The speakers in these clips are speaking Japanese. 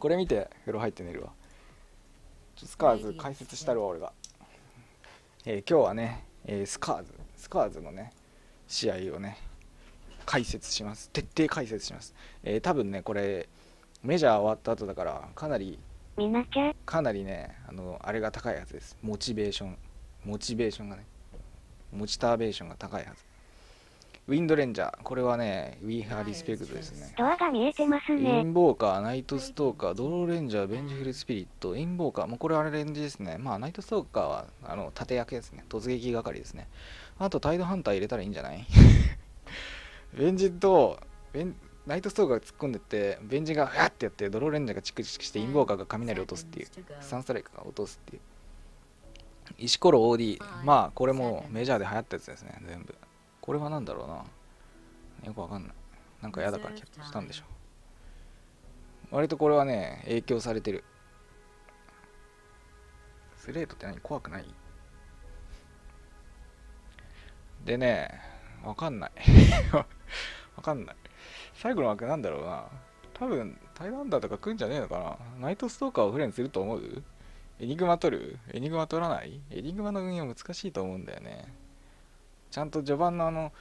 これ見て風呂入って寝るわ。スカーズ解説したるわ俺が。今日はね、スカーズのね試合をね解説します。徹底解説します。多分ねこれメジャー終わった後だからかなりねあれが高いはずです。モチベーションがね、モチターベーションが高いはず。ウィンドレンジャー、これはねウィーハーリスペクトですね。ドアが見えてますね。インボーカー、ナイトストーカー、ドローレンジャー、ベンジフルスピリット、インボーカー、もうこれはレンジですね。まあナイトストーカーは盾役ですね。突撃係ですね。あとタイドハンター入れたらいいんじゃないベンジとナイトストーカーが突っ込んでってベンジがファってやってドローレンジャーがチクチクしてインボーカーが雷を落とすっていう、サンストライクが落とすっていう。石ころ OD、 まあこれもメジャーで流行ったやつですね。全部これは何だろうな、よくわかんない。なんか嫌だからキャッチしたんでしょ。割とこれはね影響されてる。スレートって何、怖くないでね、わかんないわかんない。最後の枠なんだろうな。多分タイランダーとか来んじゃねえのかな。ナイトストーカーをフレンすると思う？エニグマ取る？エニグマ取らない？エニグマの運用難しいと思うんだよね。ちゃんと序盤の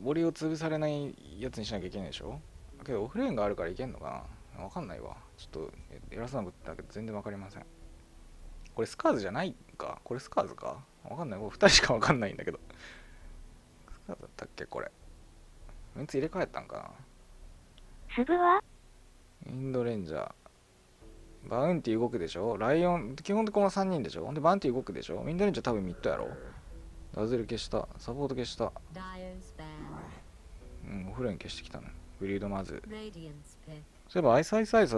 森を潰されないやつにしなきゃいけないでしょ。けどオフレーンがあるからいけんのかな、わかんないわ。ちょっと偉そうなことだけど全然わかりません。これスカーズじゃないか、これスカーズか、わかんない。これ2人しかわかんないんだけどスカーズだったっけ。これメンツ入れ替えたんかな。すぐはインドレンジャー、バウンティ動くでしょ。ライオン基本でこの3人でしょ。ほんでバウンティ動くでしょ。インドレンジャー多分ミッドやろ。ダズル消した、サポート消した、うんオフレーン消してきたの、ね、ブリードまず。そういえばアイスアイスアイス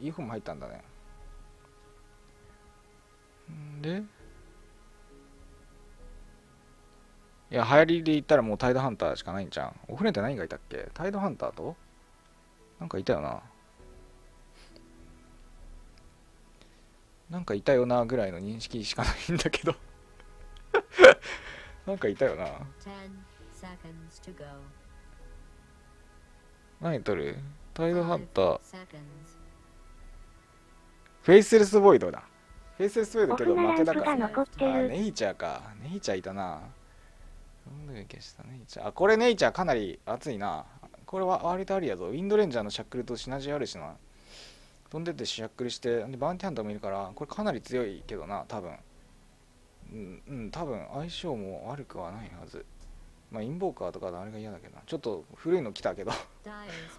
イーフォンも入ったんだね。んでいや流行りで言ったらもうタイドハンターしかないんじゃん。オフレーンって何がいたっけ。タイドハンターとなんかいたよな、なんかいたよなぐらいの認識しかないんだけどなんかいたよな。何取る？タイドハンター。フェイスレスボイドだ。フェイスレスボイドけど負けだから、ね。ネイチャーか。ネイチャーいたな。消したネイチャー。あ、これネイチャーかなり熱いな。これは割とありやぞ。ウィンドレンジャーのシャックルとシナジーあるしな。飛んでってシャックルして、でバウンティハンターもいるから、これかなり強いけどな、多分。うん、多分相性も悪くはないはず。まあインボーカーとかあれが嫌だけどな。ちょっと古いの来たけど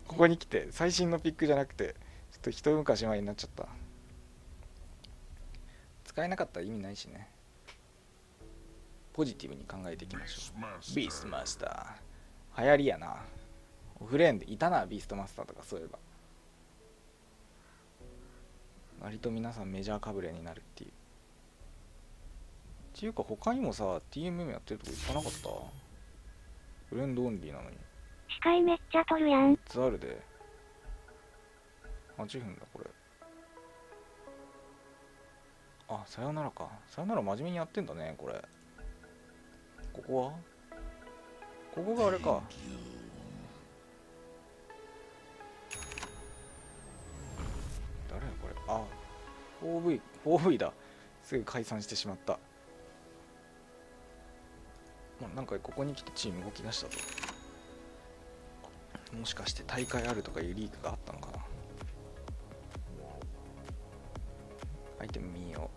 ここに来て最新のピックじゃなくてちょっと一昔前になっちゃった。使えなかったら意味ないしね。ポジティブに考えていきましょう。ビーストマスター流行りやな。オフレーンでいたなビーストマスターとか。そういえば割と皆さんメジャーかぶれになるっていう。っていうか他にもさ TMM やってるとこ行かなかった。フレンドオンリーなのに視界めっちゃ取るやん。ツアルで8分だこれ。あ、さよならか。さよなら真面目にやってんだねこれ。ここはここがあれか。誰やこれ。あ、 4V だ。すぐ解散してしまった。なんかここに来てチーム動き出したぞ。もしかして大会あるとかいうリークがあったのかな。アイテム見よ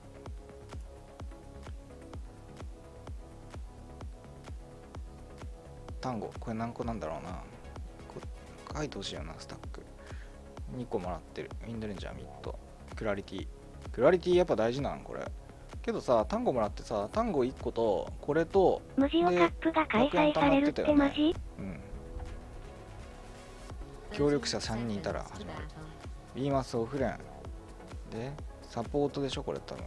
う。単語これ何個なんだろうな。書いてほしいよな。スタック2個もらってる。ウィンドレンジャーミッド、クラリティ。クラリティやっぱ大事なんこれ。けどさ、単語もらってさ、単語1個とこれと無ジオカップが開催されるってマジ、うん、協力者3人いたら始まる。ビーマスオフレンでサポートでしょこれ多分。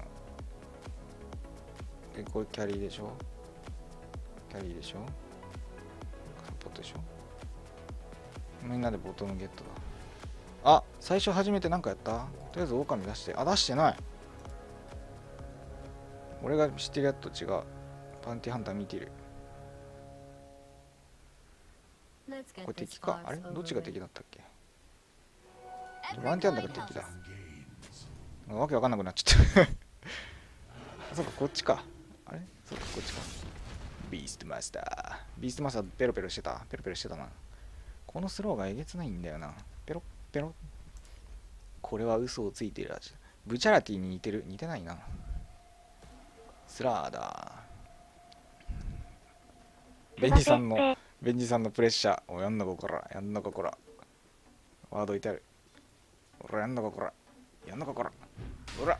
でこれキャリーでしょ、キャリーでしょ、サポートでしょ。みんなでボトムゲットだ。あ、最初初めて何かやった。とりあえずオオカミ出して。あ、出してない。俺が知ってるやつと違う。パンティハンター見てる。これ敵か。あれどっちが敵だったっけ。ワンチャンだかって言ってた。わけわかんなくなっちゃった。そうか、こっちか。あれそうか、こっちか。ビーストマスター。ビーストマスターペロペロしてた。ペロペロしてたな。このスローがえげつないんだよな。ペロペロ。これは嘘をついている味。ブチャラティに似てる。似てないな。スラーだ。ベンジさんのプレッシャー。おやんのここら。やんのここら。ワードいてある。おら、やんのここら。やんのここら。おら。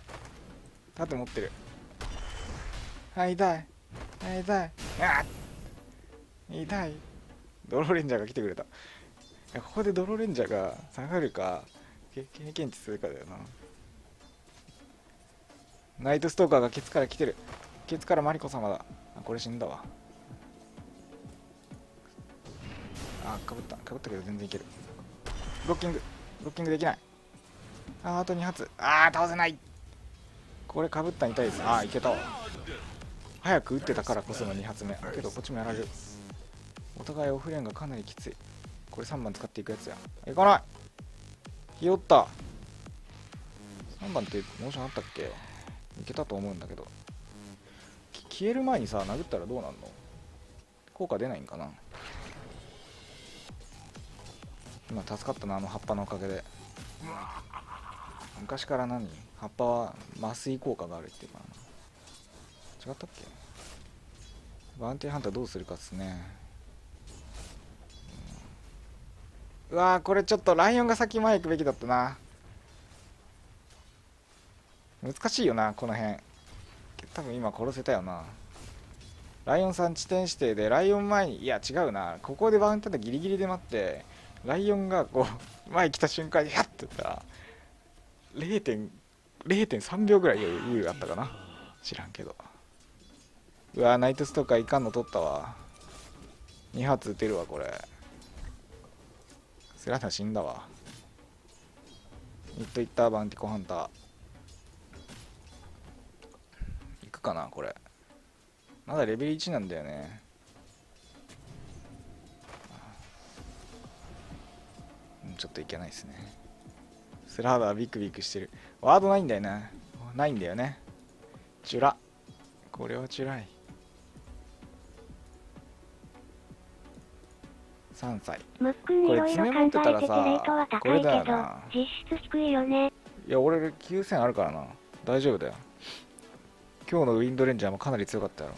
盾持ってる。はい、痛い。はい、痛い。あっ痛い。ドローレンジャーが来てくれた。ここでドローレンジャーが下がるか、経験値するかだよな。ナイトストーカーがケツから来てる。ケツからマリコ様だ。あ、これ死んだわ。あ、かぶった。かぶったけど全然いける。ブロッキング。ブロッキングできない。あ、あと2発。あー、倒せない。これかぶったに痛いです。あー、いけた。早く打ってたからこその2発目。けど、こっちもやられる。お互いオフレーンがかなりきつい。これ3番使っていくやつや。いかない。ひよった。3番ってモーションあったっけ？いけたと思うんだけど、消える前にさ殴ったらどうなんの？効果出ないんかな。今助かったな、あの葉っぱのおかげで。昔から何、葉っぱは麻酔効果があるっていうかな。違ったっけ？バンティーハンターどうするかっすね。うわー、これちょっとライオンが先前行くべきだったな。難しいよな、この辺。多分今殺せたよな。ライオンさん地点指定で、ライオン前に、いや違うな、ここでバウンターでギリギリで待って、ライオンがこう前来た瞬間にやっとったら 0.3 秒ぐらい余裕あったかな、知らんけど。うわ、ナイトストーカーいかんの取ったわ。2発撃てるわ。これスラタ死んだわ。いったバウンティコハンターかな。これまだレベル1なんだよね。ちょっといけないですね。スラーダービクビクしてる。ワードないんだよね。ないんだよね。チュラ、これはチュラい。3歳。これ爪持ってたらさ、これだよな。実質低いよね。いや俺9000あるからな、大丈夫だよ。今日のウィンドレンジャーもかなり強かったやろ。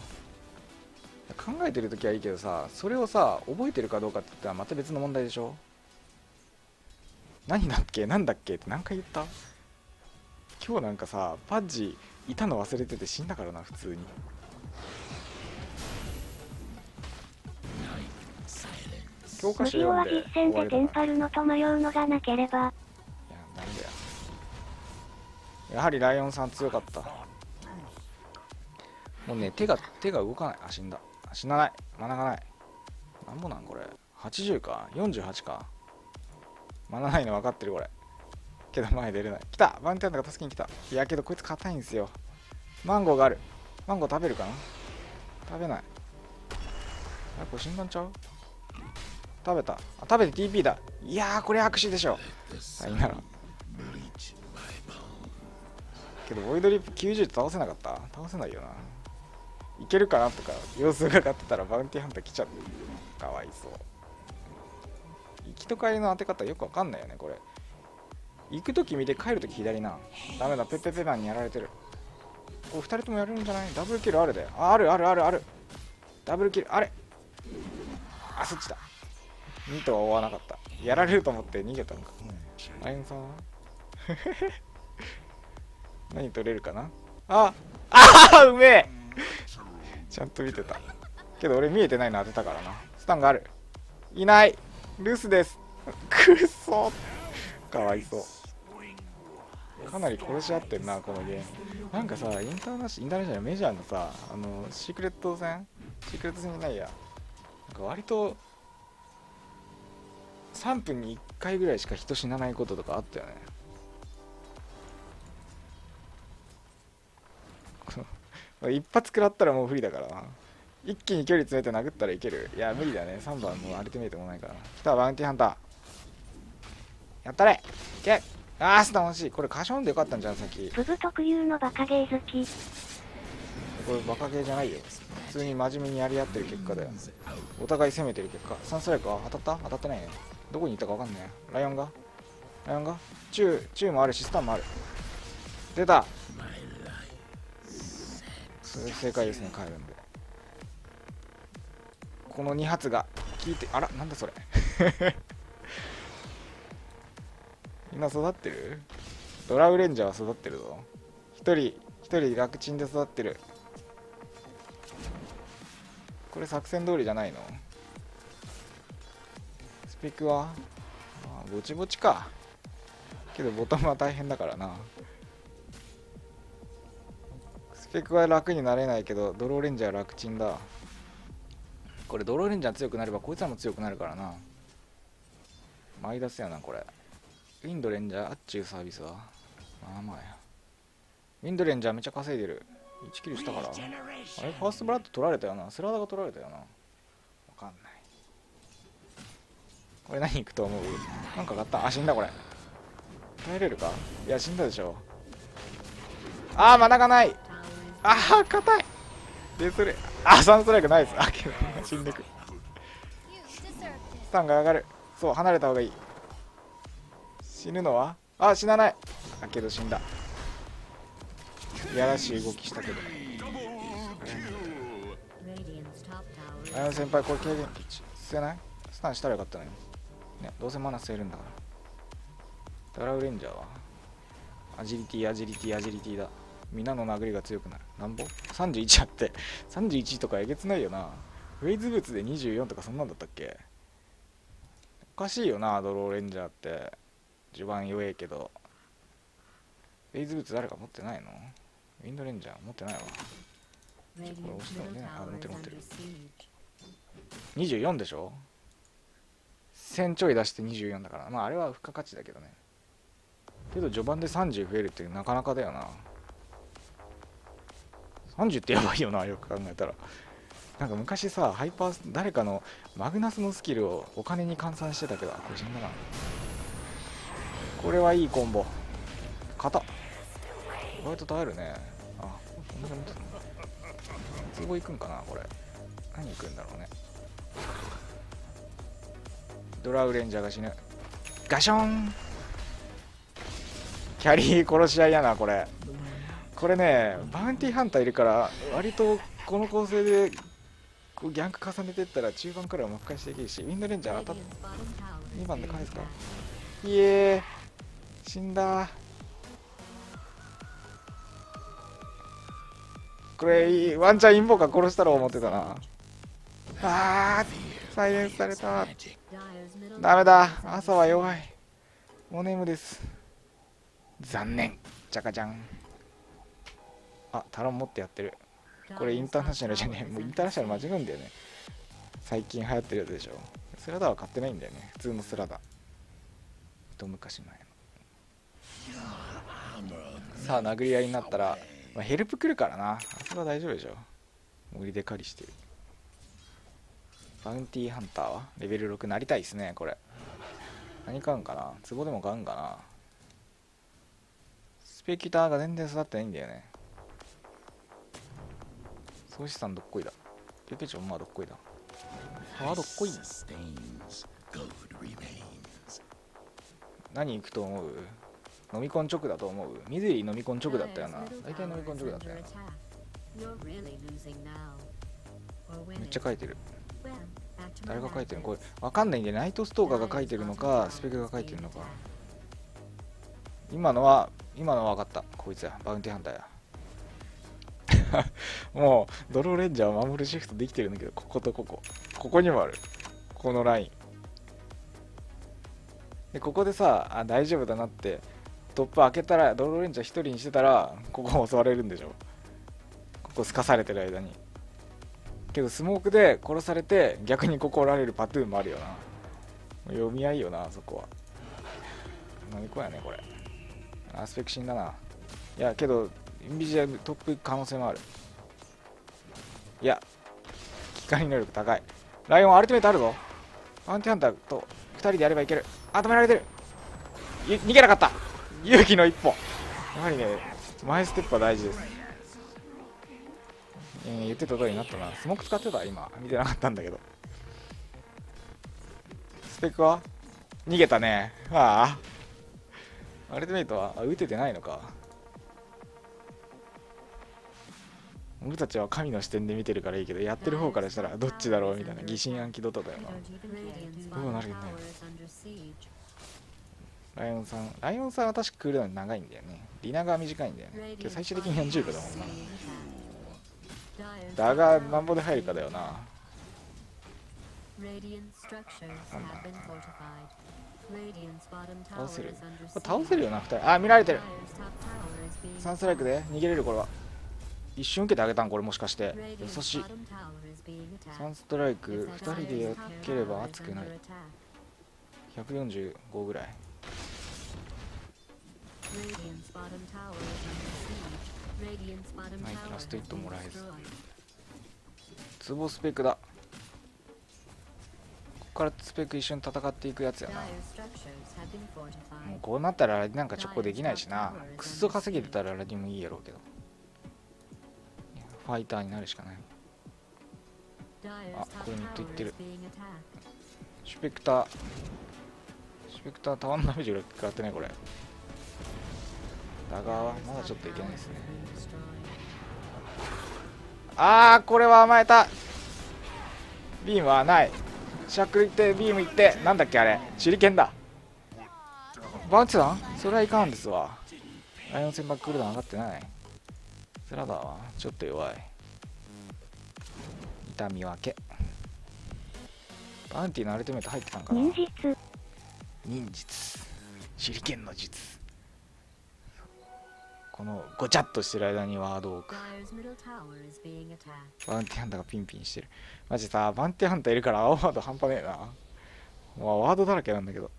考えてるときはいいけどさ、それをさ覚えてるかどうかって言ったらまた別の問題でしょ。何だっけなんだっけって何回言った。今日なんかさ、パッジいたの忘れてて死んだからな、普通に。教科書読んで終わりだな。無料は必戦でテンパるのと迷うのがなければ。いや、なんだよ。やはりライオンさん強かった。もうね、手が動かない。あ、死んだ。死なない。マナがない。なんぼなんこれ。80か。48か。マナないの分かってる、これ。けど前出れない。来たバンテンダーが助けに来た。いや、けどこいつ硬いんですよ。マンゴーがある。マンゴー食べるかな。食べない。あれ、これ死んだんちゃう。食べた。あ、食べて TP だ。いやー、これ握手でしょ。はい、なら。けど、ボイドリップ90倒せなかった。倒せないよな。いけるかなとか様子がかってたらバウンティーハンター来ちゃって、かわいそう。行きと帰りの当て方よくわかんないよね、これ。行くとき見て帰るとき左な。ダメだ、ペッペペマンにやられてる。お二人ともやれるんじゃない。ダブルキルあるで。あるあるあるある。ダブルキルあれ。あ、そっちだ。2とは追わなかった。やられると思って逃げたのか。ライオンさん何取れるかな。ああ、うめえちゃんと見てた。けど俺見えてないの当てたからな。スタンがある。いない。ルスです。くそ、かわいそう。かなり殺し合ってんな、このゲーム。なんかさ、インターナショナルメジャーのさ、シークレット戦じゃないや、なんか割と3分に1回ぐらいしか人死なないこととかあったよね。一発食らったらもう不利だからな。一気に距離詰めて殴ったらいける。いや、無理だね。3番もうアルティメイトもないから。来たバウンティーハンター。やったれいけ。あー、素直しい。これカションでよかったんじゃん、さっき。ブブ特有のバカゲー好き。これバカゲーじゃないよ。普通に真面目にやり合ってる結果だよ。お互い攻めてる結果。3ストライクは当たった？当たってないね。どこに行ったか分かんないよ。ライオンがチューもあるし、スタンもある。出た。それ正解ですね、帰るんで。この2発が効いて、あら、なんだそれ。みんな育ってる？ドラウレンジャーは育ってるぞ。一人楽ちんで育ってる。これ作戦通りじゃないの？スピークはあぼちぼちか。けどボトムは大変だからな。スペックは楽になれないけどドローレンジャー楽ちんだ。これドローレンジャー強くなればこいつらも強くなるからな。マイナスやなこれ。ウィンドレンジャーっちゅうサービスはまあまあや。ウィンドレンジャーめっちゃ稼いでる。1キルしたから。あれファーストブラッド取られたよな。スラーダが取られたよな。わかんない。これ何いくと思う？なんか買った。あ、死んだ。これ耐えれるか？いや死んだでしょ。あーマナがない。あー硬いでそれ。あー3ストライクないです。あけど死んでく。スタンが上がる。そう離れた方がいい。死ぬのはあー死なない。あけど死んだ。いやらしい動きしたけど。あやの先輩これ軽減捨てない？スタンしたらよかったね。ねどうせマナ捨てるんだから。ドラウレンジャーはアジリティだ。皆の殴りが強くなる。なんぼ ?31 あって31とかえげつないよな。フェイズブーツで24とかそんなんだったっけ。おかしいよなドローレンジャーって。序盤弱えけど。フェイズブーツ誰か持ってないの？ウィンドレンジャー持ってないわ。これ押してもね。あ持ってる。24でしょ。1000ちょい出して24だから。まああれは付加価値だけどね。けど序盤で30増えるってなかなかだよな。30ってやばいよなよく考えたら。なんか昔さハイパー誰かのマグナスのスキルをお金に換算してたけど。これ死んだな。これはいいコンボ。硬っ。意外と耐えるね。あっホントに都合いくんかな。これ何いくんだろうね。ドラウレンジャーが死ぬ。ガション。キャリー殺し合いやなこれ。これねバウンティーハンターいるから割とこの構成でこうギャンク重ねていったら中盤からもう一回していけるし。ウィンドレンジャー当たった2番で返すか。いえ死んだ。これワンチャンインボーカー殺したろう思ってたな。あーサイレンスされた。ダメだ朝は弱い。おネームです。残念。ジャカジャン。あ、タロン持ってやってる。これインターナショナルじゃねえ。もうインターナショナル間違うんだよね。最近流行ってるやつでしょ。スラダは買ってないんだよね。普通のスラダ。一昔前の。さあ、殴り合いになったら、まあ、ヘルプ来るからな。あそこは大丈夫でしょ。森で狩りしてる。バウンティーハンターはレベル6なりたいですね、これ。何買うんかな。壺でも買うんかな。スペキュターが全然育ってないんだよね。総資産どっこいだ。ペペチョンまあどっこいだ。ああどっこい。何行くと思う？飲み込ん直だと思う？ミゼリー飲み込ん直だったよな。大体飲み込ん直だったよな。めっちゃ書いてる。誰が書いてるのこれわかんないんで。ナイトストーカーが書いてるのかスペクが書いてるのか。今のは分かった。こいつやバウンティハンターや。もうドローレンジャーを守るシフトできてるんだけど。こことここにもある。このラインでここでさあ大丈夫だなってトップ開けたらドローレンジャー1人にしてたらここ襲われるんでしょ。ここすかされてる間に。けどスモークで殺されて逆にここおられるパトゥーンもあるよな。読み合いよなそこは。飲み込やねこれ。アスペクシンだな。いやけどインビジュアルトップ可能性もある。いや機械能力高い。ライオンアルティメイトあるぞ。バウンティハンターと2人でやればいける。あ止められてる。逃げなかった。勇気の一歩。やはりね、前ステップは大事です。言ってた通りになったな。スモーク使ってた今見てなかったんだけど。スペックは逃げたね。ああ、アルティメイトは打ててないのか。僕たちは神の視点で見てるからいいけど、やってる方からしたらどっちだろうみたいな疑心暗鬼ドットだよな。どうなるんだよ。ライオンさんは確かクールダウン長いんだよね。リナが短いんだよね。今日最終的に40秒だもんな。だがなんぼで入るかだよな。倒せる、倒せるよな2人。あ、見られてる。3ストライクで逃げれる。これは一瞬受けてあげたん。これもしかして優しい。3ストライク2人でやければ熱くない。145ぐらい。ナイトラストヒットもらえず。ツボスペックだ。ここからスペック一緒に戦っていくやつやな。もうこうなったらラディなんか直行できないしな。くっそ稼げてたらラディもいいやろうけど、ファイターになるしかない。あ、これもっといってる。シュペクター、シュペクタータワーのダメージぐらい食らってねこれ。ダガーはまだちょっといけないですね。あー、これは甘えた。ビームはない。シャックルいって、ビームいって、なんだっけあれ、手裏剣だ。バウンス弾、それはいかんですわ。ライオン戦バックルダウン上がってない。スラダーはちょっと弱い。痛み分け。バウンティーのアルティメイト入ってたんかな。忍術手裏剣の術。このごちゃっとしてる間にワードを置く。バウンティーハンターがピンピンしてる。マジさ、バウンティーハンターいるから青ワード半端ねえな。もうワードだらけなんだけど。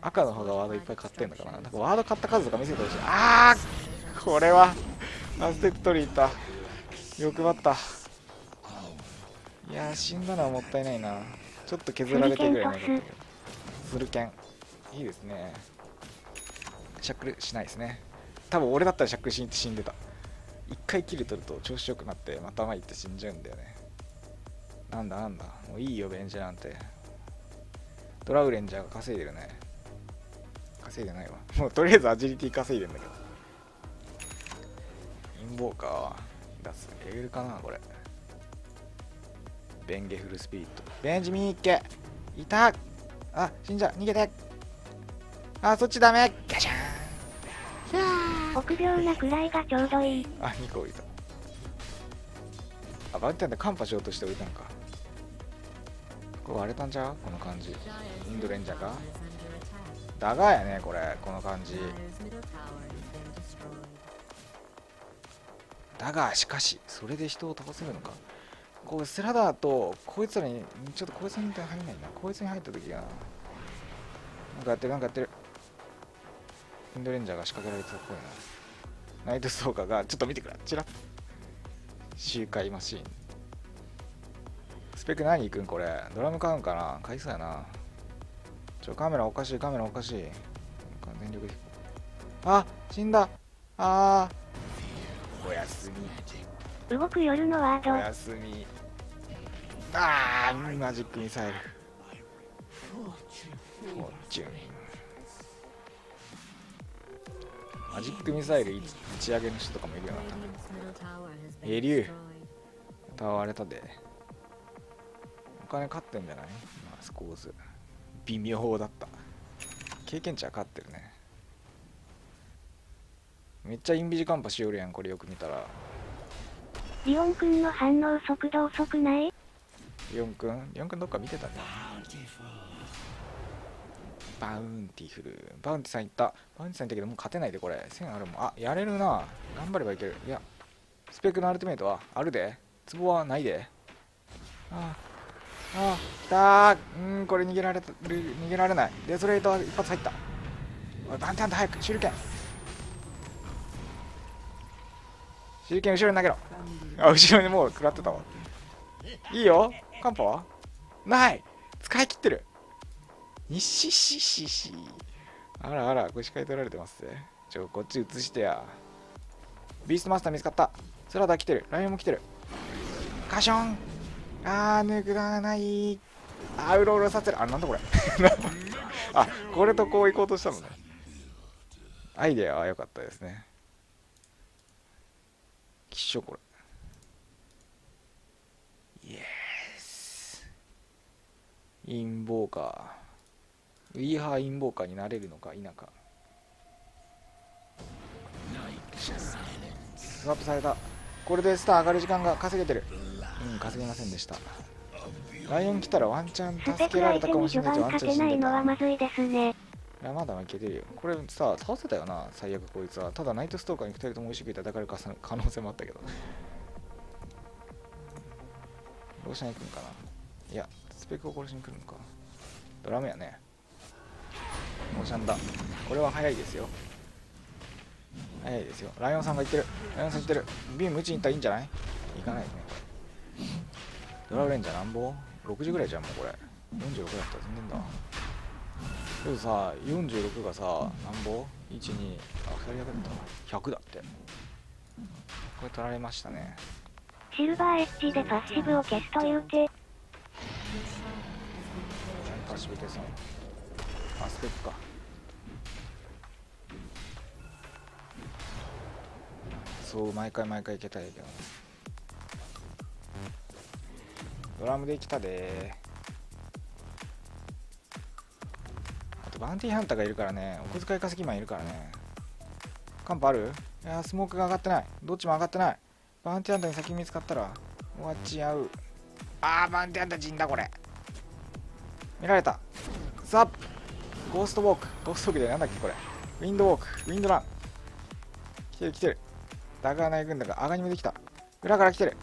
赤の方がワードいっぱい買ってんだからな。なんかワード買った数とか見せてほしい。あー、これはアステップ取りに行った。欲張った。いやー、死んだのはもったいないな。ちょっと削られてぐらいなかったけど。スルケンいいですね。シャックルしないですね。多分俺だったらシャックルしに行って死んでた。一回キル取ると調子よくなってまた前行って死んじゃうんだよね。なんだなんだ、もういいよベンジャーなんて。ドラウレンジャーが稼いでるね。稼いでないわ。もうとりあえずアジリティ稼いでんだけど。インボーカーは出すレベルかなこれ。ベンゲフルスピリット、ベンジミーケいた。あ、死んじゃう。逃げて。あ、そっちダメ。ガシャーン。いや、臆病なくらいがちょうどいい。あ、2個置いた。あ、バンティアンでカンパしようとして置いたんか。これ割れたんちゃうこの感じ。インドレンジャーかダガーやねこれ。この感じだが、しかしそれで人を倒せるのか。こうスラダーとこいつらにちょっとこいつに入らないな。こいつに入った時がなんかやってる、なんかやってる。インドレンジャーが仕掛けられてたっぽいな。ナイトストーカーがちょっと見てくれチラッ。周回マシーンスペック何行くんこれ。ドラム買うんかな。買いそうやな。カメラおかしい、カメラおかしい。なんか全力で。あ、死んだ。あー、おやすみ。動く夜のワード。おやすみ。あー、マジックミサイル。フォーチュン。マジックミサイル打ち上げの人とかもいるよな。エリュー。歌われたで。お金勝ってんじゃない？まあ、スコーズ。微妙だった。経験値は勝ってるね。めっちゃインビジカンパしよるやんこれ。よく見たらリオンくんの反応速度遅くない？リオンくんどっか見てたね。バウンティフル、バウンティさんいった。バウンティさんいったけどもう勝てないでこれ。1000あるもん。あ、やれるな。頑張ればいける。いや、スペックのアルティメイトはあるで。ツボはないで。ああ、ああ、きたー。これ逃げられない。デソレートは一発入った。おいバンティアンと早く手裏剣、手裏剣後ろに投げろ。あ、後ろにもう食らってたわ。いいよ。カンパはない。使い切ってる。にしししし。あらあら、腰かい取られてますね。こっち移してや。ビーストマスター見つかった。スラダー来てる。ライオンも来てる。カション。あー、抜くがない。あー、うろうろさせる。あ、なんだこれ。あ、これとこう行こうとしたのね。アイデアは良かったですね。きっしょ、これ。イエス。インボーカー。ウィーハーインボーカーになれるのか否か。スワップされた。これでスター上がる時間が稼げてる。うん、稼げませんでした。ライオン来たらワンチャン助けられたかもしれない。ワンチャン死んでた。いや、まだ負けてるよ。これさ、倒せたよな、最悪こいつは。ただ、ナイトストーカーに2人とも美味しくいただかれる可能性もあったけど。ローシャン行くんかな。いや、スペックを殺しに来るのか。ドラムやね。ローシャンだ。これは早いですよ。早いですよ。ライオンさんが行ってる。ライオンさん行ってる。ビーム打ちに行ったらいいんじゃない？行かないね。ドラブレンジャーなんぼ ?60 ぐらいじゃん、もうこれ。46だったら全然だ。けどさ、46がさ、なんぼ ?1、2、あ、2人だけだった。100だって。これ取られましたね。シルバーエッジでパッシブを消すという手。パッシブ消すの？あ、スペックか。そう、毎回いけたらいいけど、ドラムできたで。あとバンティーハンターがいるからね。お小遣い稼ぎマンいるからね。カンパある？いやー、スモークが上がってない。どっちも上がってない。バンティーハンターに先見つかったら終わっちゃう。あー、バンティーハンター死んだ。これ見られた。ザップゴーストウォーク。ゴーストウォークでなんだっけこれ。ウィンドウォーク、ウィンドラン。来てる来てる。ダガーナイ軍団がアガニムできた。裏から来てる。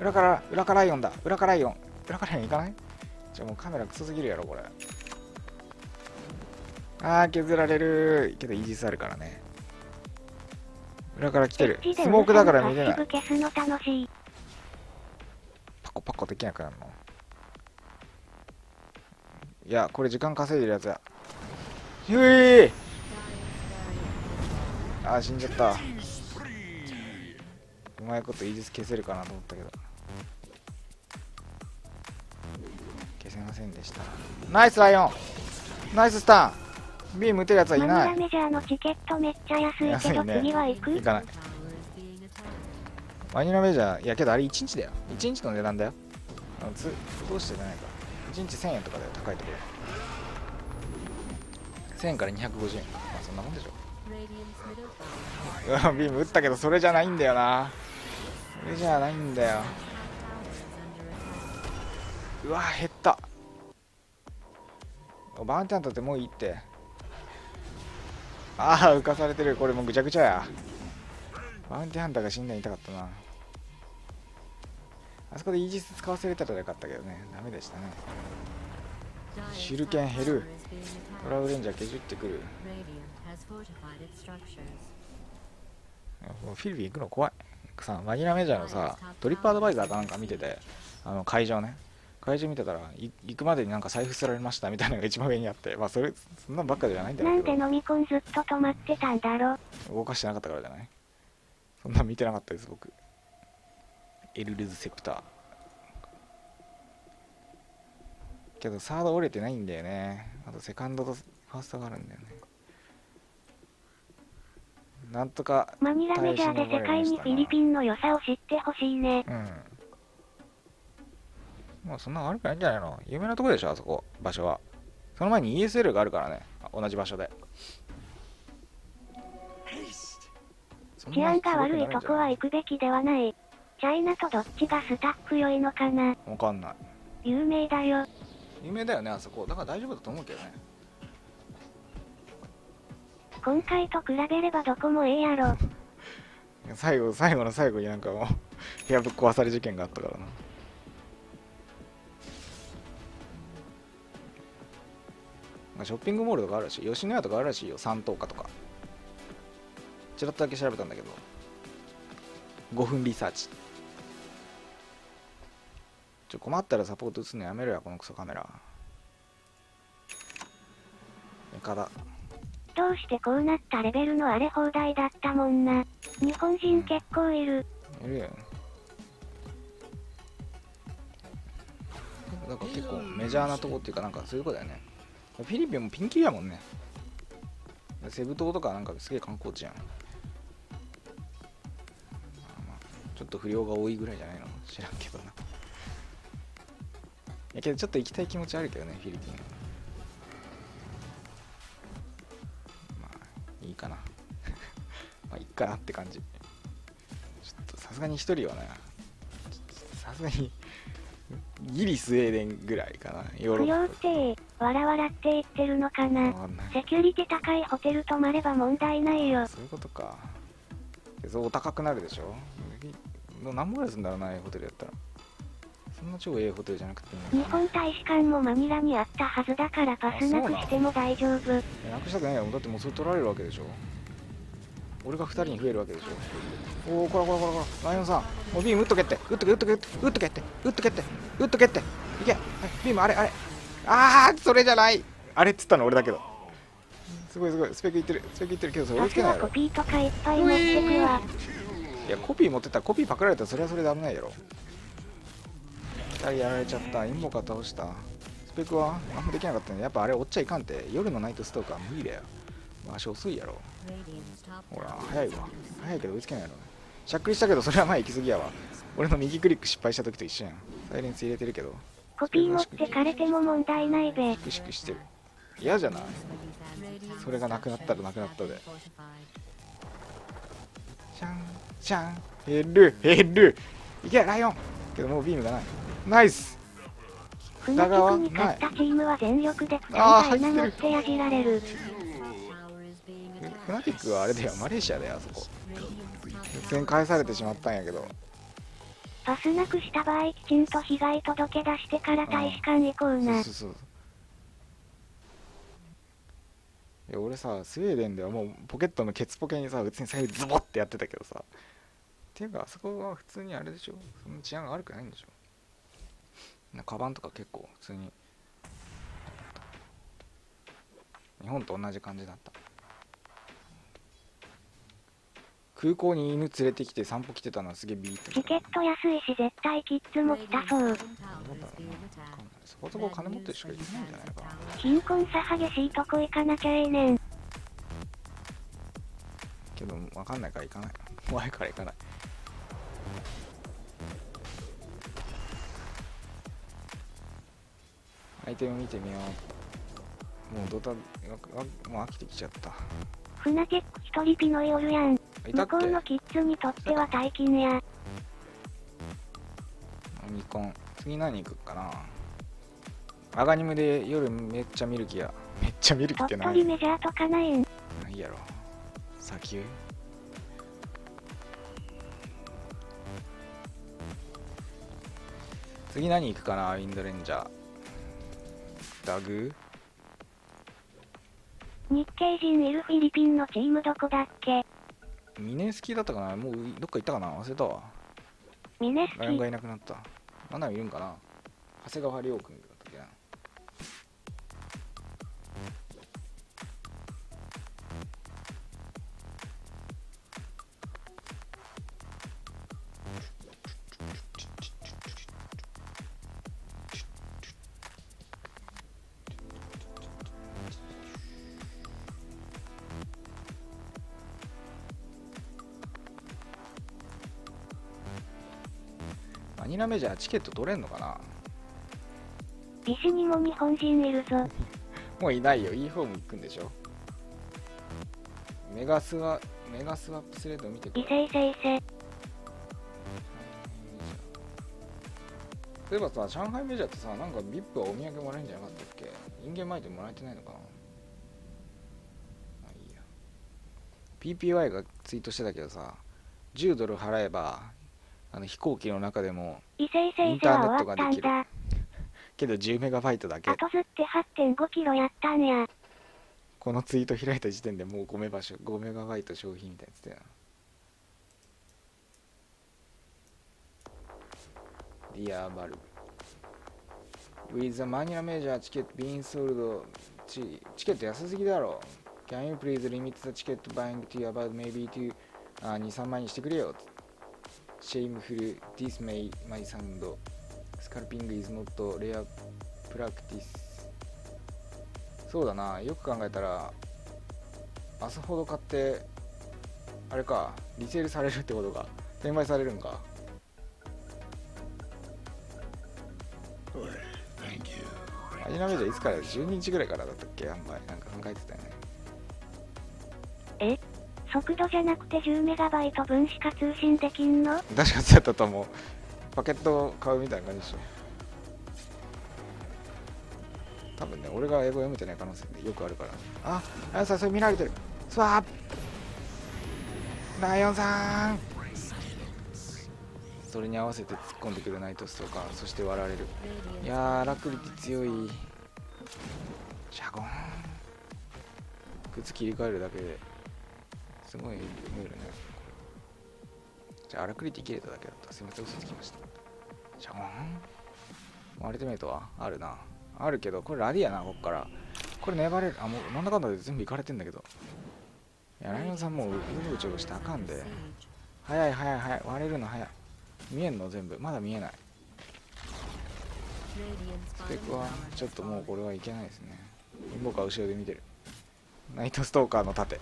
裏からライオンだ。裏からライオン行かない？じゃあもうカメラクソすぎるやろ、これ。あー、削られる。けどイージスあるからね。裏から来てる。スモークだから見れない。パコパコできなくなるの。いや、これ時間稼いでるやつや。ひゅー。あー、死んじゃった。うまいことイージス消せるかなと思ったけど消せませんでした。ナイスライオン、ナイススタン。ビーム打てるやつはいない。マニアメジャーのチケットめっちゃ安いけど次は行く？行かない。マニアメジャー、いやけどあれ1日だよ。1日の値段だよ。どうしてじゃないか。1日1000円とかだよ、高いところ。1000円から250円。まあそんなもんでしょ。ビーム打ったけどそれじゃないんだよな。それじゃないんだよ。うわ、減った。バーンティアンタってもういいって。ああ、浮かされてる。これもうぐちゃぐちゃや。バーンティアンタが死んだら痛かったな。あそこでイージス使わせれたらよかったけどね。ダメでしたね。シルケン減る。ドラブレンジャー削ってくる。フィリピン行くの怖い。さ、マニラメジャーのさ、トリップアドバイザーかなんか見てて、あの会場ね、会場見てたら、行くまでになんか財布捨てられましたみたいなのが一番上にあって、まあそんなんばっかじゃないんだけど。なんで飲み込んずっと止まってたんだろう。動かしてなかったからじゃない。そんなん見てなかったです、僕。エルルズセプター。けど、サード折れてないんだよね。あと、セカンドとファーストがあるんだよね。なんとかマニラメジャーで世界にフィリピンの良さを知ってほしいね。うん、まあそんな悪くないんじゃないの。有名なとこでしょあそこ。場所はその前に ESL があるからね。同じ場所で。治安が悪いとこは行くべきではない。チャイナとどっちがスタック良いのかな。わかんない。有名だよ。有名だよねあそこ。だから大丈夫だと思うけどね。今回と比べればどこもええやろ。最後の最後になんかもう部屋ぶっ壊され事件があったからな。ショッピングモールとかあるらしい。吉野家とかあるらしいよ。三等家とか。ちらっとだけ調べたんだけど。5分リサーチ。困ったらサポート打つのやめろやこのクソカメラ。イカだ。倒してこうなったレベルの荒れ放題だったもんな。日本人結構いる。いるやん。だから結構メジャーなとこっていうか、なんかそういうことだよね。フィリピンもピンキリやもんね。セブ島とかなんかすげえ観光地やん。ちょっと不良が多いぐらいじゃないの知らんけどな。いやけどちょっと行きたい気持ちあるけどね、フィリピン。まあいいかな。まあいいかなって感じ。ちょっとさすがに一人はな、さすがにギリスウェーデンぐらいかな。ヨーロッパ不良ってわらわらって言ってるのかな。セキュリティ高いホテル泊まれば問題ないよ。そういうことか。そう高くなるでしょ。何もやすんだろうな、ホテルやったら。そんな超ええホテルじゃなくても、日本大使館もマニラにあったはずだから、パスなくしても大丈夫。なくしたくないよ。だってもうそれ取られるわけでしょ。俺が2人に増えるわけでしょ。おお、こらこらこらこら、ライオンさん、もうビーム打っとけって、打っとけって、いけ、はい、ビーム、あれ、あれ、あー、それじゃない、あれっつったの俺だけど。すごいすごい、スペックいってる、スペックいってるけど、それ追いつけないよ。コピーとかいっぱい持ってくわ。いやコピー持ってたらコピーパクられたらそれはそれで危ないやろ。2人やられちゃった。インボカ倒した。スペックはあんまできなかったね。やっぱあれ追っちゃいかんて。夜のナイトストーカー無理だよ。足遅いやろ。ほら早いわ。早いけど追いつけないやろ。しゃっくりしたけどそれは前行き過ぎやわ。俺の右クリック失敗した時と一緒やん。サイレンス入れてるけどコピー持ってかれても問題ないべ。シクシクしてる。嫌じゃない。それがなくなったらなくなったで。シャンシャン減る減る。いけライオン。けどもうビームがない。ナイス。船側に勝ったチームは全力でダイナ乗ってやじられる。フナティックはあれだよ、マレーシアだよ。あそこ全返されてしまったんやけど、パスなくした場合きちんと被害届け出してから大使館行こうな。そうそうそう。俺さ、スウェーデンではもうポケットのケツポケにさ、別に財布ズボッてやってたけどさ。っていうかあそこは普通にあれでしょ、その治安が悪くないんでしょ。なんかカバンとか結構普通に日本と同じ感じだった。空港に犬連れてきて散歩来てたのはすげえビビった。チケット安いし絶対キッズも来たそう。どうだろうな、そこそこ金持ってるしかいけないんじゃないかな。貧困さ激しいとこ行かなきゃええねんけど分かんないから行かない。怖いから行かない。アイテム見てみよう。もうドタ、もう飽きてきちゃった。フナテック一人ピノイおるやん。向こうのキッズにとっては大金や。ミコン次何行くかな。アガニムで夜めっちゃ見る気や。めっちゃ見る気ってない。鳥取メジャーとかないん。ないやろ。砂丘。次何行くかな。ウィンドレンジャー。ダグ。日系人いるフィリピンのチームどこだっけ。ミネスキーだったかな。もうどっか行ったかな。忘れたわ。ミネスキー。ライオンがいなくなった。まだいるんかな。長谷川亮君だったっけな。マニラメジャーチケット取れんのかな。西にも日本人いるぞ。もういないよ。 E ホーム行くんでしょ。メガスワップスレッド見てくれ。例えばさ、上海メジャーってさ、なんか VIP はお土産もらえるんじゃなかったっけ。人間巻いてもらえてないのかな。まあいいや。 PPY がツイートしてたけどさ、10ドル払えば飛行機の中でもインターネットができる。けど10メガバイトだけ。後ずって 8.5 キロやったんや。このツイート開いた時点でもう5メガバイト消費みたいなやつだよ。ディアーバル。With the Manila Major チケット being sold。 チケット安すぎだろ。Can you please limit the ticket buying to about maybe to 2,3 万にしてくれよ。Shameful dismay my sound. Scalping is not rare practice. そうだな、よく考えたら、あそほど買って、あれか、リセールされるってことか、転売されるんか。アジナベジャいつから10日ぐらいからだったっけ、販売なんか考えてたよね。え、速度じゃなくて10メガバイト分しか通信できんの？確かそうやったと思う。パケットを買うみたいな感じでしょ。多分ね、俺が英語読めてない可能性ね、よくあるから。あ、ライオンさんそれ見られてる。スワープ。ライオンさん。それに合わせて突っ込んでくるナイトスとか、そして割られる。いやー、ラクリティ強い。シャゴン。靴切り替えるだけですごい見えるね。じゃあラクリティ切れただけだった。すみません、嘘つきました。シャゴン。アルティメイトはあるな。あるけど、これラディやな、こっから。これ粘れる。あ、もうなんだかんだで全部いかれてんだけど。いや、ライオンさんもう、うろうちょろしてあかんで。早い早い早い。割れるの早い。見えんの全部まだ見えない。スペックはちょっともうこれはいけないですね。僕は後ろで見てる。ナイトストーカーの盾、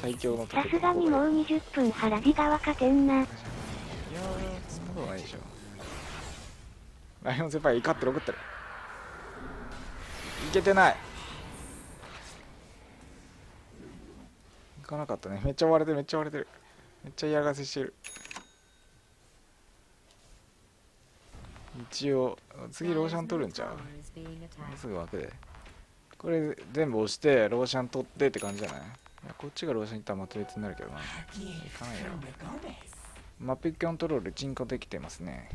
最強の盾。さすがにもう20分原地側勝てんな。いやそんなことないでしょ。ライオン先輩怒ってログってる。いけてない、いかなかったね。めっちゃ追われてる、めっちゃ追われてる、めっちゃ嫌がせしてる。一応次ローシャン取るんちゃう？もうすぐ枠でこれ全部押してローシャン取ってって感じじゃない？いやこっちがローシャンいったらまた別になるけどな。いかないよ。マップコントロールチンコできてますね。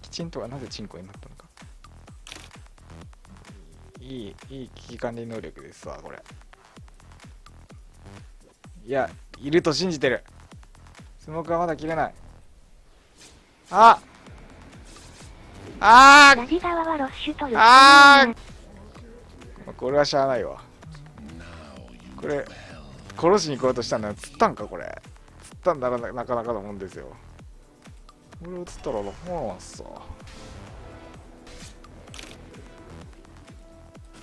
きちんとはなぜチンコになったのか。いい危機管理能力ですわこれ。いや、いると信じてる。スモークはまだ切れない。あああああ、これはしゃあないわ。これ、殺しに行こうとしたんだよ。釣ったんか、これ。釣ったんだらなかなかのもんですよ。これを釣ったら、もうそう。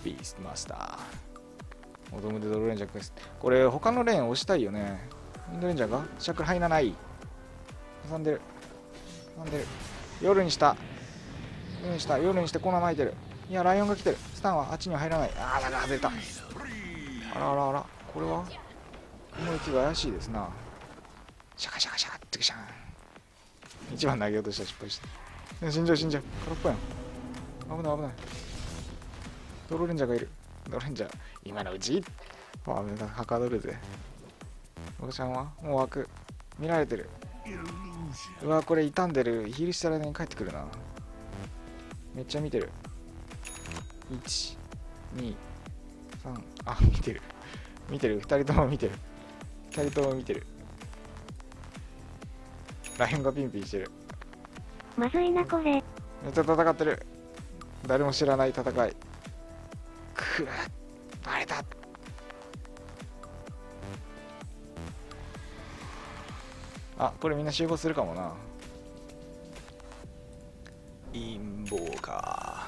ビーストマスター。オドムでドロレンジャーです。これ他のレーン押したいよね。ウィンドレンジャーがシャックル入らない。挟んでる。挟んでる。夜にした。夜にした。夜にしてコーナー巻いてる。いや、ライオンが来てる。スタンはあっちには入らない。あらら、出た。あらあらあら。これは雲行きが怪しいですな。シャカシャカシャカってくしゃん。一番投げようとしたら失敗した。死んじゃう、死んじゃう。空っぽやん。危ない、危ない。ドロレンジャーがいる。ドロレンジャー、今のうちもう危ない、はかどるぜ。ローシャンはもう湧く。見られてる。うわ、これ傷んでる。ヒールしたらね、帰ってくるな。めっちゃ見てる。1、2、3、あ、見てる。見てる。2人とも見てる。2人とも見てる。ライオンがピンピンしてる。まずいな、これ。めっちゃ戦ってる。誰も知らない戦い。くっ、バレた。あ、これみんな集合するかもな。陰謀か。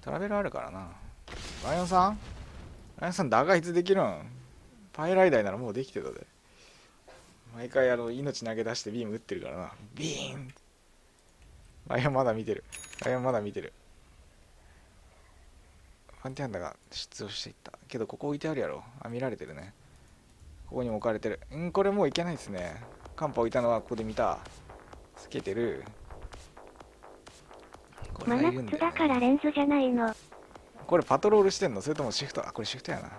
トラベルあるからな。ライオンさん、ライオンさん打開できるん？パイライダーならもうできてたで。毎回命投げ出してビーム打ってるからな。ビーン。ライオンまだ見てる。ライオンまだ見てる。ファンティアンダが出場していったけど、ここ置いてあるやろ。あ、見られてるね。ここにも置かれてる。ん、これもういけないですね。カンパ置いたのはここで見た。つけてる。これ入るんだよね。マナクツだからレンズじゃないの。これパトロールしてんの？それともシフト？あ、これシフトやな。こ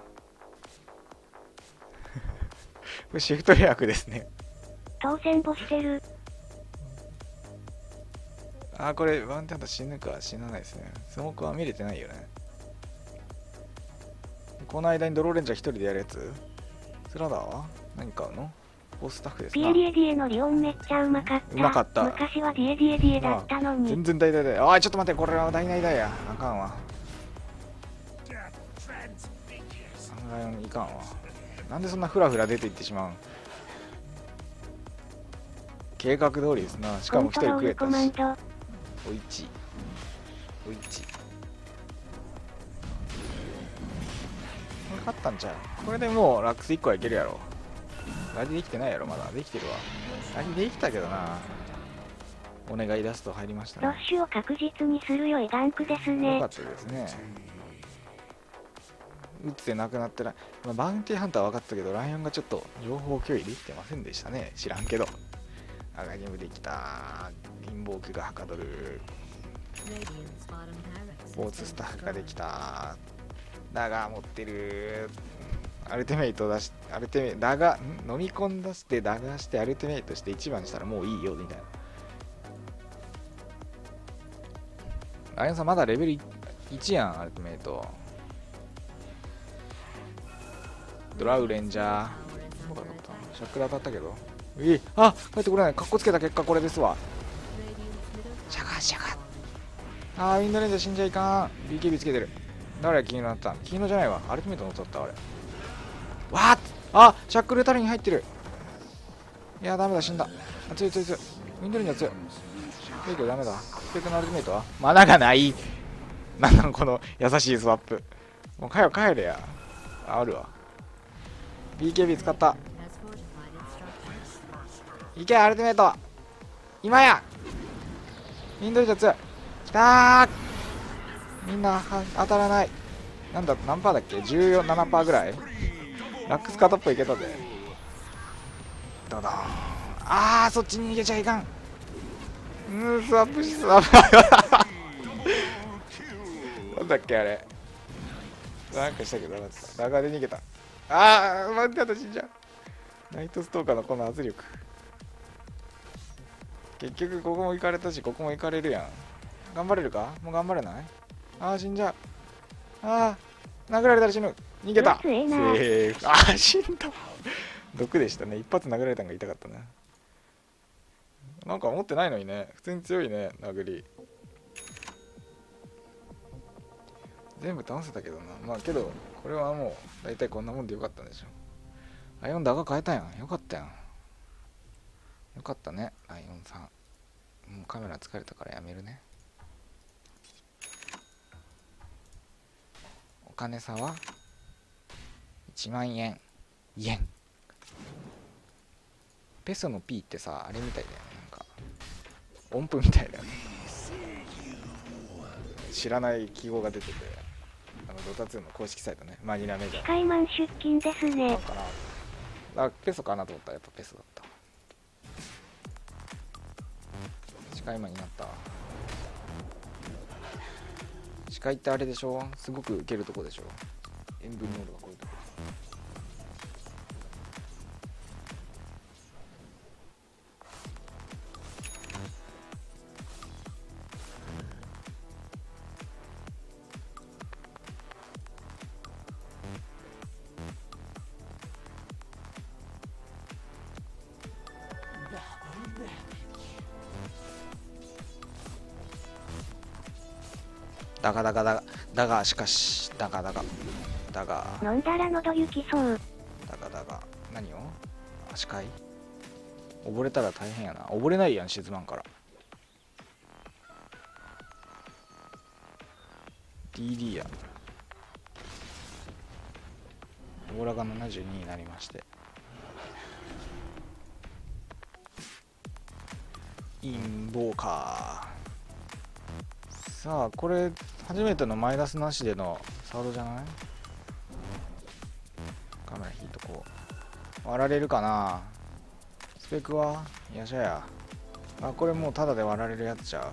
れシフト予約ですね。当選簿してる。あ、これファンティアンダ死ぬか死なないですね。スモークは見れてないよね。この間にドローレンジャー一人でやるやつ？スラダーは何買うの？ホースタッフですな。ディエディエのリオンめっちゃうまかった。うまかった。昔はディエディエディエだったのに。全然大々だよ。ああ、ちょっと待って、これは大々だや。あかんわ。ライオンいかんわ。なんでそんなフラフラ出ていってしまうん。計画通りですな。しかも一人食えたし。おいちおいち、勝ったんちゃう。これでもうラックス1個はいけるやろ。ラジできてないやろ。まだできてるわ。ラジできたけどな。お願い出すと入りましたね。ロッシュを確実にするよいダンクですね。よかったですね。打ってなくなってない。まあ、バウンティーハンターは分かったけど、ライオンがちょっと情報共有できてませんでしたね。知らんけど。アガニウムできた。貧乏球がはかどる。スポーツスタッフができた。ダガー持ってる。アルティメイト出し、アルティメイト、ダガー、飲み込んだして、ダガーして、アルティメイトして1番にしたらもういいよみたいな。ライオンさんまだレベル 1やん、アルティメイト。ドラウレンジャー。そうだった。シャックル当たったけど。あっ、帰ってこれない。かっこつけた結果これですわ。シャカシャカ。あー、ウィンドレンジャー死んじゃいかん。BKB つけてる。誰が黄色になったの？黄色じゃないわ。アルティメイトの音だった、あれ。わっ！あ！シャックルタレに入ってる。いや、ダメだ、死んだ。あ、強い強い強い。ウィンドレンジャー強い。強いけどダメだ。強くのアルティメイトはマナがない。なんなんこの優しいスワップ。もう帰れや。あるわ。BKB 使った。いけ、アルティメイト。今や！ウィンドレンジャー強い。きたー！みんな当たらない。なんだ、何パーだっけ？ 14、7% ぐらい。ラックス片っぽいけたぜ。ドドーン。あー、そっちに逃げちゃいかん。スワップし、スワップ。なんだっけ、あれ。なんかしたけど、ラガーで逃げた。あー、待って、私じゃん。ナイトストーカーのこの圧力。結局、ここも行かれたし、ここも行かれるやん。頑張れるか？もう頑張れない？ああ、死んじゃう。ああ、殴られたら死ぬ。逃げた。セーフ。ああ、死んだ。毒でしたね。一発殴られたのが痛かったね。なんか持ってないのにね。普通に強いね、殴り。全部倒せたけどな。まあけど、これはもう大体こんなもんでよかったんでしょ。ライオンだが変えたやん。よかったやん。よかったね、ライオンさん。もうカメラ疲れたからやめるね。お金差は1万円。イエンペソの P ってさ、あれみたいだよね。なんか音符みたいだよね。知らない記号が出てて、あのドタツーの公式サイトね。マニラメジャー開満出勤ですね。なんかなあ、ペソかなと思ったらやっぱペソだった。司会マンになった。司会ってあれでしょ、すごくウケるとこでしょ。塩分濃度がこういうとこ。だがだがだがだが、しかしだがだがだが飲んだら喉ゆきそう。だがだが何を足かい。溺れたら大変やな。溺れないやん、沈まんから。 DD や。オーラが72になりまして、インボーカー。さあこれ初めてのマイナスなしでのサードじゃない？カメラ引いとこう。割られるかな？スペックはやしゃや。あ、これもうただで割られるやつちゃ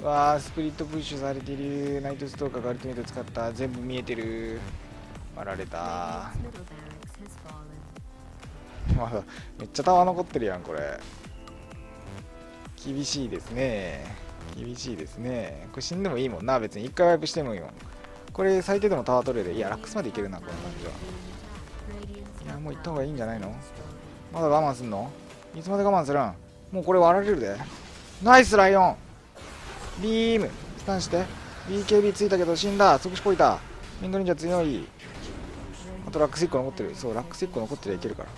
う。うわー、スプリットプッシュされてる。ナイトストーカーがアルティメイト使った。全部見えてる。割られた。まだめっちゃタワー残ってるやん、これ。厳しいですね。厳しいですね。これ死んでもいいもんな、別に。一回ワイプしてもいいもん。これ最低でもタワー取れで。いや、ラックスまでいけるな、この感じは。いや、もう行った方がいいんじゃないの？まだ我慢すんの？いつまで我慢するん？もうこれ割られるで。ナイスライオン！ビームスタンして。BKB ついたけど死んだ。即死こいた。ミンドレンジャー強い。あとラックス1個残ってる。そう、ラックス1個残ってりゃいけるから。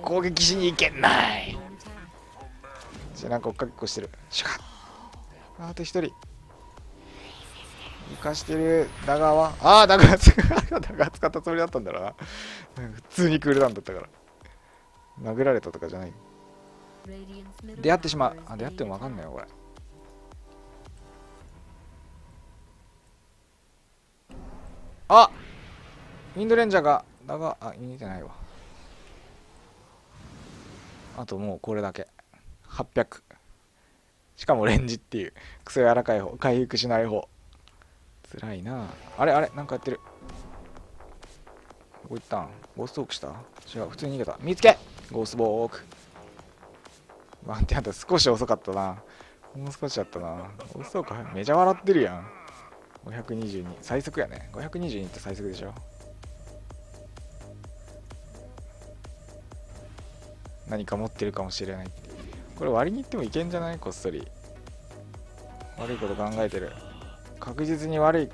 攻撃しにいけない。じゃあなんか追っかけっこしてる。シュカッ。あと1人浮かしてる。ダガーはああダガー使ったつもりだったんだろうな普通にクールダウンだったから殴られたとかじゃない。出会ってしまう。あ、出会っても分かんないよこれ。あ、ウィンドレンジャーがダガー、あ、見えてないわ。あともうこれだけ800。しかもレンジっていうクソ柔らかい方、回復しない方。つらいな。あれあれ、なんかやってる。こういったんゴーストウォークした。違う、普通に逃げた。見つけゴーストウォーク。ワンテンあった。少し遅かったな。もう少しだったな。ゴーストウォークめちゃ笑ってるやん。522最速やね。522って最速でしょ。何か持ってるかもしれないって。これ割りに行ってもいけんじゃない。こっそり悪いこと考えてる。確実に悪い。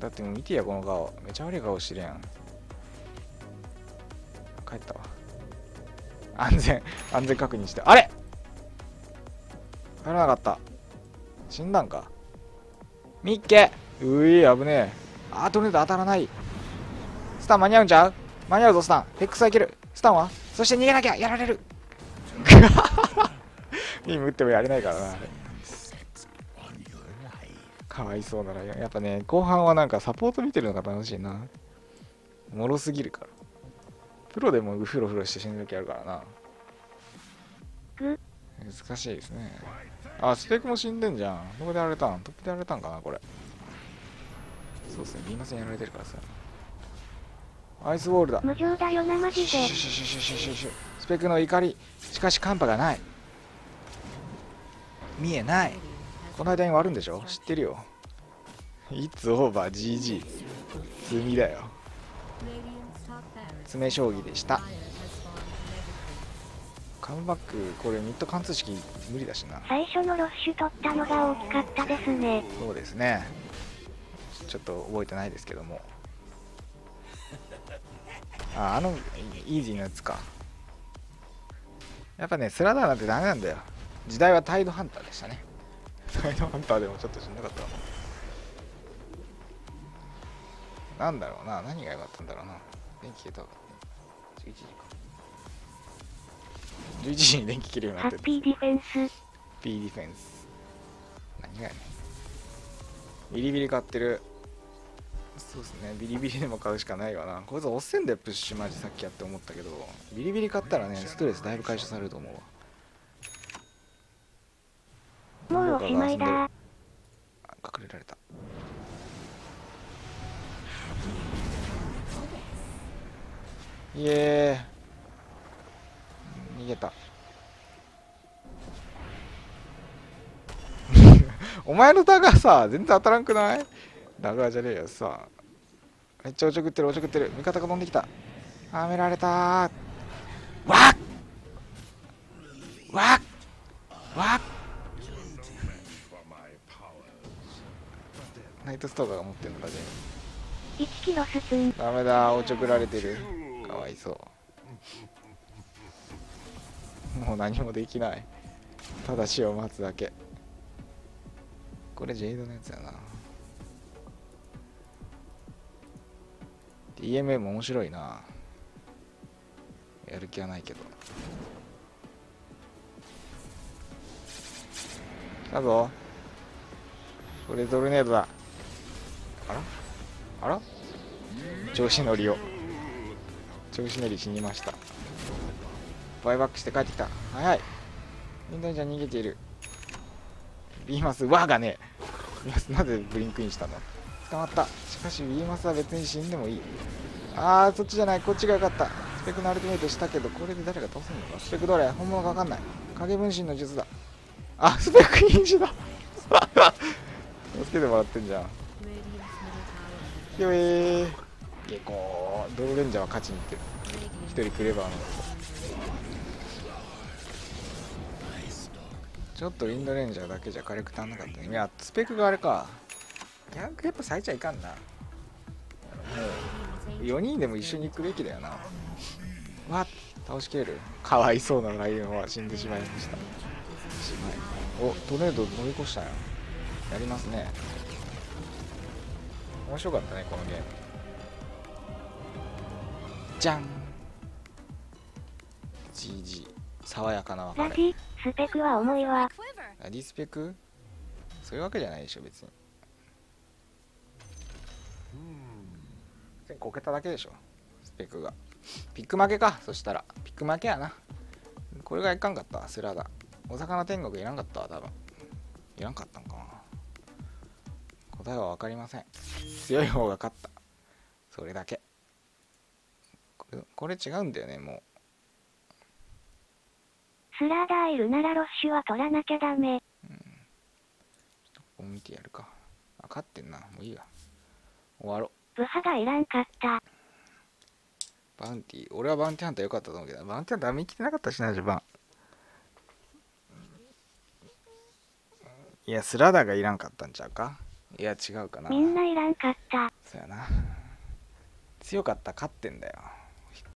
だってもう見てやこの顔。めちゃ悪い顔してるやん。帰ったわ。安全確認して。あれ帰らなかった。死んだんかミッケ。うい危ねえ。あートルネード当たらない。スタン間に合うんちゃう。間に合うぞスタン。ヘックスはいける。スタンはそして逃げなきゃやられるビーム打ってもやれないからな。かわいそうならやっぱね、後半はなんかサポート見てるのが楽しいな。もろすぎるから。プロでもフロフロして死ぬ時あるからな。難しいですね。あ、スペックも死んでんじゃん。どこでやられたん。トップでやられたんかなこれ。そうっすね、ビーマ戦やられてるからさ。アイスウォールだ。無情だよなマジで。スペックの怒り。しかしカンパがない。見えない。この間に割るんでしょ。知ってるよ。いつオーバー GG 積みだよ。詰め将棋でした。カムバックこれミッド貫通式無理だしな。最初のロッシュ取ったのが大きかったですね。そうですね、ちょっと覚えてないですけども。あ、あのイージーなやつか。やっぱねスラダーなんてダメなんだよ。時代はタイドハンターでしたね。タイドハンターでもちょっとしんどかったわ。なんだろうな、何が良かったんだろうな。電気消えたわ。11時か。11時に電気切るようになってる。ハッピーディフェンス。ハッピーディフェンス。何がやねん。ビリビリ買ってる。そうですね、ビリビリでも買うしかないわな。こいつ押せんだよ、プッシュマジさっきやって思ったけど。ビリビリ買ったらね、ストレスだいぶ解消されると思うわ。もうおしまいだ。隠れられた。いえー逃げたお前のダガーさ全然当たらんくない。ダガーじゃねえよさ。めっちゃおちょくってるおちょくってる。味方が飛んできた。はめられたー。わっわっわっ。ナイトストーカーが持ってるのかね。1キロスツン。ダメだ、おちょくられてる。かわいそう。もう何もできない。ただ死を待つだけ。これジェイドのやつやな。DMM 面白いな。やる気はないけど。来たぞ。これトルネードだ。あらあら調子乗りを。調子乗り死にました。バイバックして帰ってきた。早い。みんなじゃ逃げている。ビーマスわがねえ。ビーマスなぜブリンクインしたの。捕まった。しかしビーマスは別に死んでもいい。ああそっちじゃない、こっちがよかった。スペックのアルティメイトしたけどこれで誰が倒せんのか。スペックどれ本物かわかんない。影分身の術だ。あスペック禁止だ助けてもらってんじゃん。ひよえー。結構ドロレンジャーは勝ちにいってる。一人クレバーの。ちょっとウィンドレンジャーだけじゃ火力足んなかったね。いやスペックがあれか。やっぱ咲いちゃいかんな。もう4人でも一緒に行くべきだよな。わっ、倒しきれる。かわいそうなライオンは死んでしまいました。お、トレード乗り越したよ。やりますね。面白かったね、このゲーム。じゃん。GG。爽やかな別れ。ラディスペクは重いわ。ラディスペク？そういうわけじゃないでしょ、別に。こけただけでしょ、スペクが。ピック負けか、そしたら。ピック負けやな。これがいかんかった、スラダ。お魚天国いらんかった、多分。いらんかったんかな。答えは分かりません。強い方が勝った。それだけ。これ違うんだよね、もう。スラダーいるならロッシュは取らなきゃダメ。うん。ちょっとここ見てやるか。分かってんな、もういいわ。終わろう。ブハがいらんかった。バンティ、俺はバンティハンター良かったと思うけど、バンティハンター見切ってなかったしな、ジョバン。いや、スラダーがいらんかったんちゃうか。いや、違うかな。みんないらんかった。そうやな。強かった、勝ってんだよ。